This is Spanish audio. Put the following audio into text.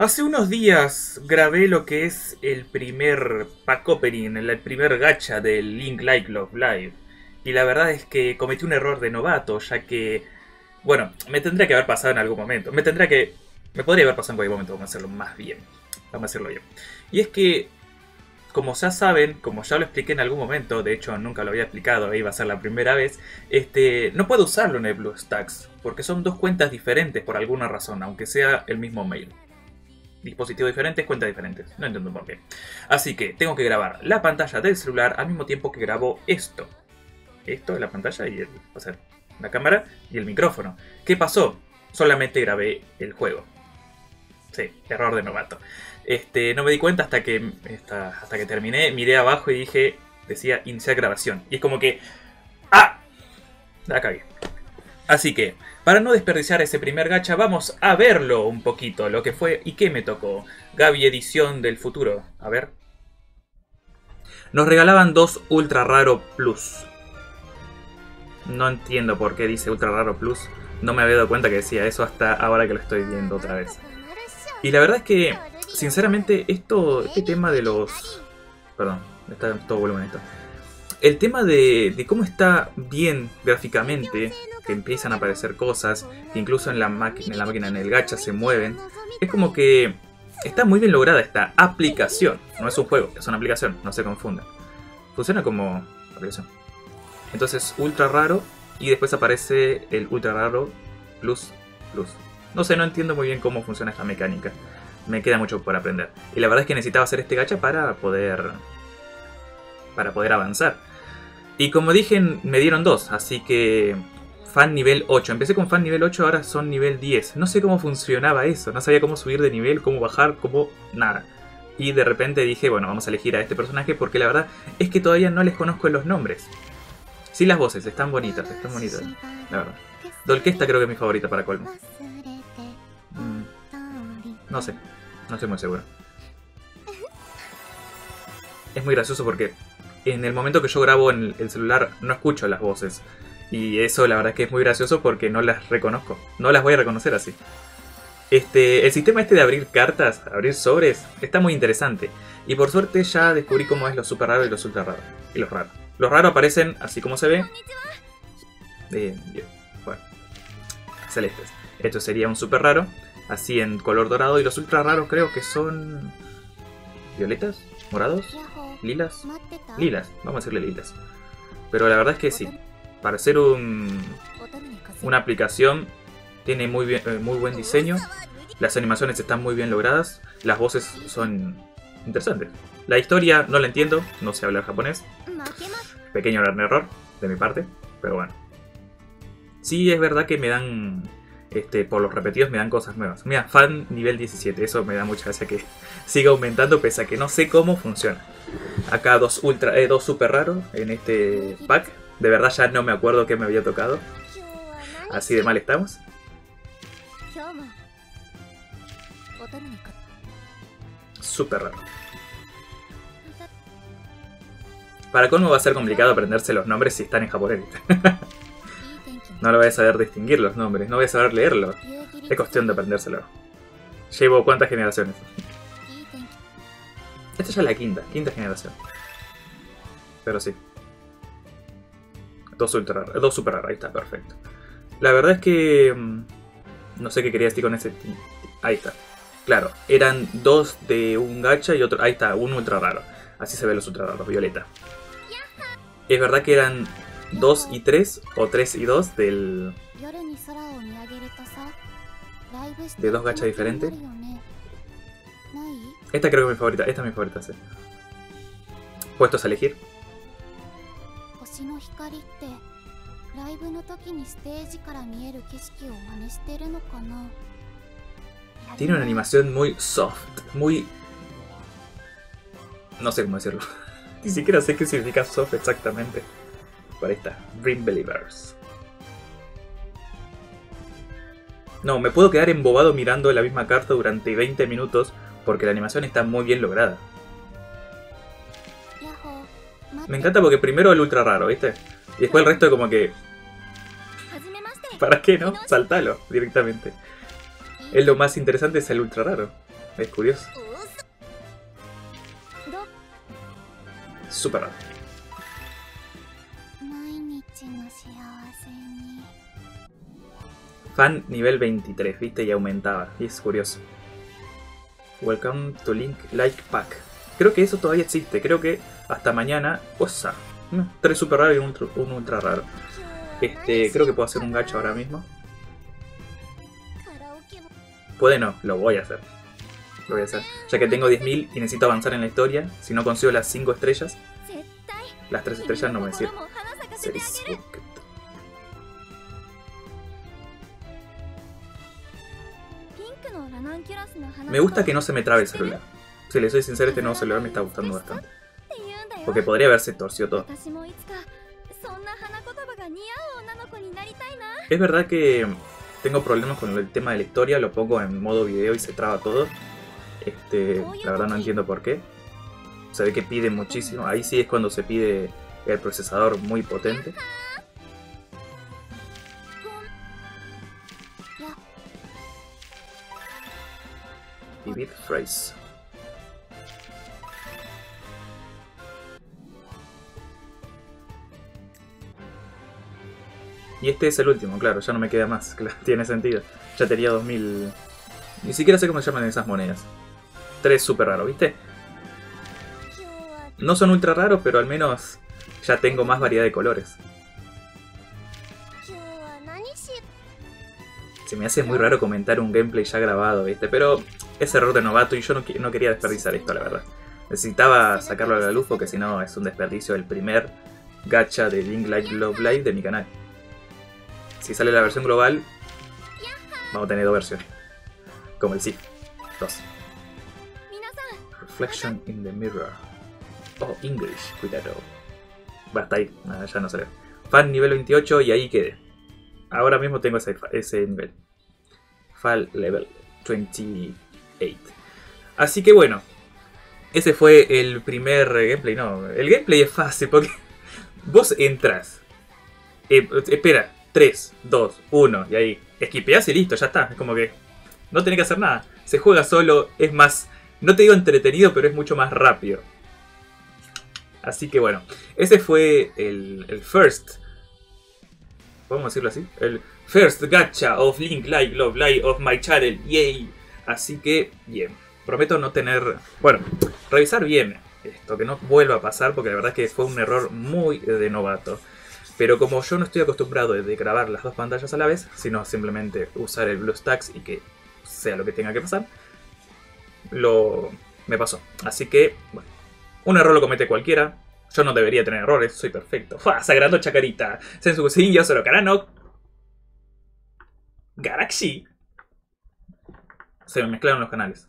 Hace unos días grabé lo que es el primer pack opening, el primer gacha del Link! Like! Love Live. Y la verdad es que cometí un error de novato, ya que... bueno, me tendría que haber pasado en algún momento. Me podría haber pasado en cualquier momento, vamos a hacerlo más bien. Y es que, como ya saben, como ya lo expliqué en algún momento, de hecho nunca lo había explicado, iba a ser la primera vez, no puedo usarlo en el Bluestacks, porque son dos cuentas diferentes por alguna razón, aunque sea el mismo mail. Dispositivos diferentes, cuentas diferentes. No entiendo por qué. Así que tengo que grabar la pantalla del celular al mismo tiempo que grabo esto. Esto es la pantalla y la cámara y el micrófono. ¿Qué pasó? Solamente grabé el juego. Sí, error de novato. No me di cuenta hasta que terminé, miré abajo y dije, decía iniciar grabación. Y es como que... ¡ah! La cagué. Así que, para no desperdiciar ese primer gacha, vamos a verlo un poquito, lo que fue y qué me tocó. Gaby Edición del Futuro, a ver. Nos regalaban dos Ultra Raro Plus. No entiendo por qué dice Ultra Raro Plus. No me había dado cuenta que decía eso hasta ahora que lo estoy viendo otra vez. Y la verdad es que, sinceramente, este tema de los... perdón, está todo volumen esto. El tema de cómo está bien gráficamente, que empiezan a aparecer cosas, que incluso en el gacha se mueven, es como que está muy bien lograda esta aplicación. No es un juego, es una aplicación, no se confundan. Funciona como aplicación. Entonces, ultra raro, y después aparece el ultra raro plus. No sé, no entiendo muy bien cómo funciona esta mecánica. Me queda mucho por aprender. Y la verdad es que necesitaba hacer este gacha para poder avanzar. Y como dije, me dieron dos, así que fan nivel 8. Empecé con fan nivel 8, ahora son nivel 10. No sé cómo funcionaba eso, no sabía cómo subir de nivel, cómo bajar, cómo nada. Y de repente dije, bueno, vamos a elegir a este personaje porque la verdad es que todavía no les conozco los nombres. Sí, las voces, están bonitas, la verdad. Dolquesta creo que es mi favorita para colmo. No sé, no estoy muy seguro. Es muy gracioso porque... en el momento que yo grabo en el celular no escucho las voces. Y eso la verdad es que es muy gracioso porque no las reconozco. No las voy a reconocer así. El sistema de abrir cartas, abrir sobres, está muy interesante. Y por suerte ya descubrí cómo es lo super raro y los ultra raros. Los raros aparecen así como se ve. Bueno. Celestes. Esto sería un super raro. Así en color dorado. Y los ultra raros creo que son... ¿violetas? ¿Morados? ¿Lilas? Lilas, vamos a decirle lilas. Pero la verdad es que sí. Para ser una aplicación, tiene muy buen diseño. Las animaciones están muy bien logradas. Las voces son interesantes. La historia no la entiendo. No sé hablar japonés. Pequeño gran error de mi parte. Pero bueno. Sí, es verdad que me dan... por los repetidos me dan cosas nuevas. Mira, fan nivel 17. Eso me da mucha gracia que siga aumentando pese a que no sé cómo funciona. Acá dos super raros en este pack. De verdad ya no me acuerdo qué me había tocado. Así de mal estamos. Super raro. Para colmo va a ser complicado aprenderse los nombres si están en japonés. No lo voy a saber distinguir los nombres, no voy a saber leerlos. Es cuestión de aprendérselo. Llevo cuántas generaciones. Esta ya es la quinta generación. Pero sí. Dos super raros, ahí está, perfecto. La verdad es que... no sé qué quería decir con ese... ahí está. Claro, eran dos de un gacha y otro... ahí está, un ultra raro. Así se ven los ultra raros, violeta. Es verdad que eran... 2 y 3, o 3 y 2 de dos gachas diferentes. Esta creo que es mi favorita, esta es mi favorita, sí. Puestos a elegir. Tiene una animación muy soft, muy... no sé cómo decirlo. Ni siquiera sé qué significa soft exactamente. Ahí está, Dream Believers. No, me puedo quedar embobado mirando la misma carta durante 20 minutos porque la animación está muy bien lograda. Me encanta porque primero el ultra raro, ¿viste? Y después el resto como que... ¿para qué no? Saltalo directamente. Es lo más interesante, es el ultra raro. Es curioso. Super rápido. Fan nivel 23, viste, y aumentaba. Y es curioso. Welcome to Link Like Pack. Creo que eso todavía existe. Creo que hasta mañana. Osa. 3 super raro y un ultra raro. Creo que puedo hacer un gacha ahora mismo. Puede no, lo voy a hacer. Lo voy a hacer. Ya que tengo 10.000 y necesito avanzar en la historia. Si no consigo las 5 estrellas, las 3 estrellas no me sirven. Me gusta que no se me trabe el celular. Si les soy sincero, este nuevo celular me está gustando bastante. Porque podría haberse torcido todo. Es verdad que tengo problemas con el tema de la historia, lo pongo en modo video y se traba todo. La verdad no entiendo por qué. Se ve que pide muchísimo. Ahí sí es cuando se pide el procesador muy potente. Y bit phrase. Y este es el último, claro, ya no me queda más, claro, tiene sentido. Ya tenía 2000... Ni siquiera sé cómo se llaman esas monedas. 3 super raros, ¿viste? No son ultra raros, pero al menos ya tengo más variedad de colores. Se me hace muy raro comentar un gameplay ya grabado, ¿viste? Pero es error de novato y yo no quería desperdiciar esto, la verdad. Necesitaba sacarlo a la luz porque si no es un desperdicio del primer gacha de Link Like Love Live de mi canal. Si sale la versión global, vamos a tener 2 versiones. Como el Sif. 2. Reflection in the mirror. Oh, English, cuidado. Basta ahí, nada, ya no salió. Fan nivel 28 y ahí quedé. Ahora mismo tengo ese nivel. Fan level 28. Así que bueno. Ese fue el primer gameplay. No, el gameplay es fácil porque vos entras. Espera. 3, 2, 1, y ahí esquipeás y listo, ya está. Es como que no tenés que hacer nada. Se juega solo, es más, no te digo entretenido, pero es mucho más rápido. Así que bueno, ese fue el first. ¿Podemos decirlo así? El first gacha of Link Like Love Live of my channel, yay. Así que, bien, prometo no tener... Bueno, revisar bien esto, que no vuelva a pasar, porque la verdad es que fue un error muy de novato. Pero como yo no estoy acostumbrado de grabar las 2 pantallas a la vez, sino simplemente usar el Bluestacks y que sea lo que tenga que pasar, me pasó. Así que, bueno, un error lo comete cualquiera. Yo no debería tener errores, soy perfecto. ¡Fua! Sagrado Chacarita. Sensu sí, yo solo carano. Galaxy. Se me mezclaron los canales.